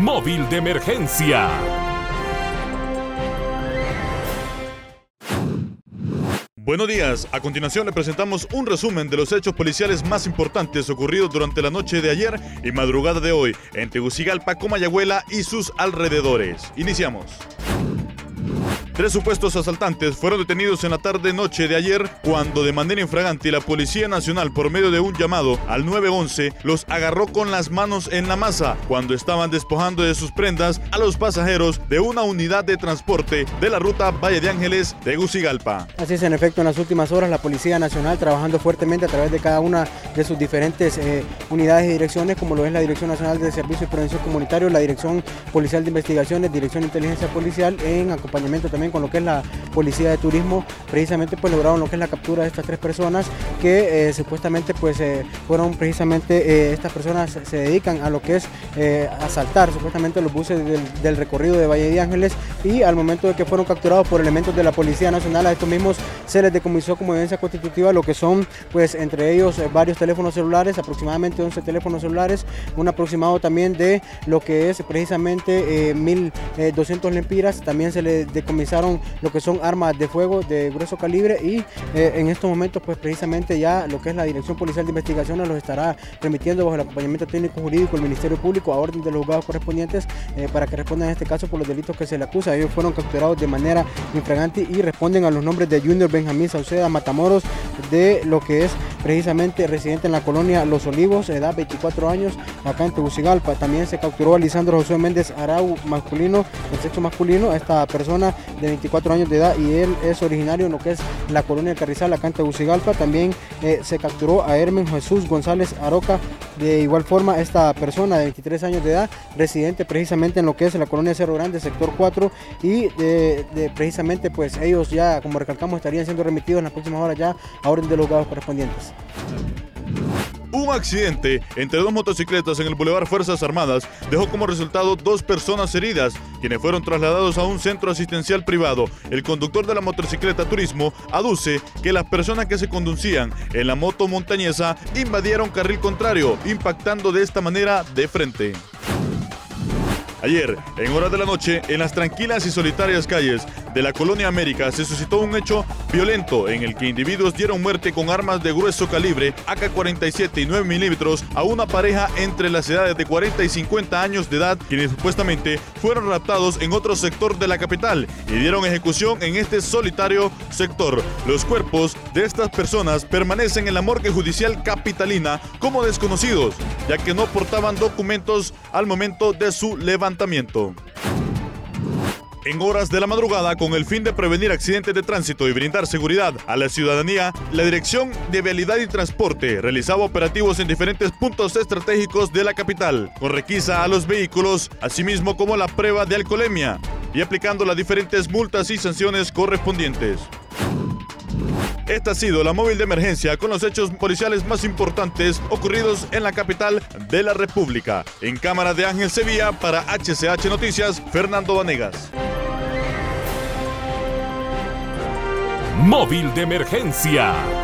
móvil de emergencia. Buenos días, a continuación le presentamos un resumen de los hechos policiales más importantes ocurridos durante la noche de ayer y madrugada de hoy en Tegucigalpa, Comayagüela y sus alrededores. Iniciamos. Tres supuestos asaltantes fueron detenidos en la tarde-noche de ayer cuando de manera infragante la Policía Nacional por medio de un llamado al 911 los agarró con las manos en la masa cuando estaban despojando de sus prendas a los pasajeros de una unidad de transporte de la ruta Valle de Ángeles de Tegucigalpa. Así es, en efecto, en las últimas horas la Policía Nacional trabajando fuertemente a través de cada una de sus diferentes unidades y direcciones como lo es la Dirección Nacional de Servicios y Prevención Comunitario, la Dirección Policial de Investigaciones, Dirección de Inteligencia Policial en acompañamiento también con lo que es la Policía de Turismo, precisamente pues lograron lo que es la captura de estas tres personas que supuestamente pues fueron precisamente estas personas se dedican a lo que es asaltar supuestamente los buses del recorrido de Valle de Ángeles, y al momento de que fueron capturados por elementos de la Policía Nacional a estos mismos se les decomisó como evidencia constitutiva lo que son pues entre ellos varios teléfonos celulares, aproximadamente 11 teléfonos celulares, un aproximado también de lo que es precisamente 1.200 lempiras, también se les decomisaron lo que son armas de fuego de grueso calibre y en estos momentos pues precisamente ya lo que es la Dirección Policial de Investigaciones los estará remitiendo bajo el acompañamiento técnico jurídico del Ministerio Público a orden de los juzgados correspondientes para que respondan en este caso por los delitos que se le acusa. Ellos fueron capturados de manera infragante y responden a los nombres de Junior Benjamín Sauceda Matamoros, de lo que es precisamente residente en la colonia Los Olivos, edad 24 años, acá en Tegucigalpa. También se capturó a Lisandro José Méndez Arau, masculino, el sexo masculino, esta persona de 24 años de edad, y él es originario en lo que es la colonia Carrizal, acá en Tegucigalpa. También se capturó a Hermen Jesús González Aroca, de igual forma esta persona de 23 años de edad, residente precisamente en lo que es la colonia Cerro Grande, sector 4, y precisamente pues ellos ya, como recalcamos, estarían siendo remitidos en las próximas horas ya a orden de los juzgados correspondientes. Un accidente entre dos motocicletas en el Boulevard Fuerzas Armadas dejó como resultado dos personas heridas, quienes fueron trasladados a un centro asistencial privado. El conductor de la motocicleta Turismo aduce que las personas que se conducían en la moto montañesa invadieron carril contrario, impactando de esta manera de frente. Ayer, en horas de la noche, en las tranquilas y solitarias calles de la colonia América se suscitó un hecho violento en el que individuos dieron muerte con armas de grueso calibre AK-47 y 9 milímetros a una pareja entre las edades de 40 y 50 años de edad, quienes supuestamente fueron raptados en otro sector de la capital y dieron ejecución en este solitario sector. Los cuerpos de estas personas permanecen en la morgue judicial capitalina como desconocidos, ya que no portaban documentos al momento de su levantamiento. En horas de la madrugada, con el fin de prevenir accidentes de tránsito y brindar seguridad a la ciudadanía, la Dirección de Vialidad y Transporte realizaba operativos en diferentes puntos estratégicos de la capital, con requisa a los vehículos, asimismo como la prueba de alcoholemia, y aplicando las diferentes multas y sanciones correspondientes. Esta ha sido la móvil de emergencia con los hechos policiales más importantes ocurridos en la capital de la República. En cámara de Ángel Sevilla para HCH Noticias, Fernando Banegas. Móvil de emergencia.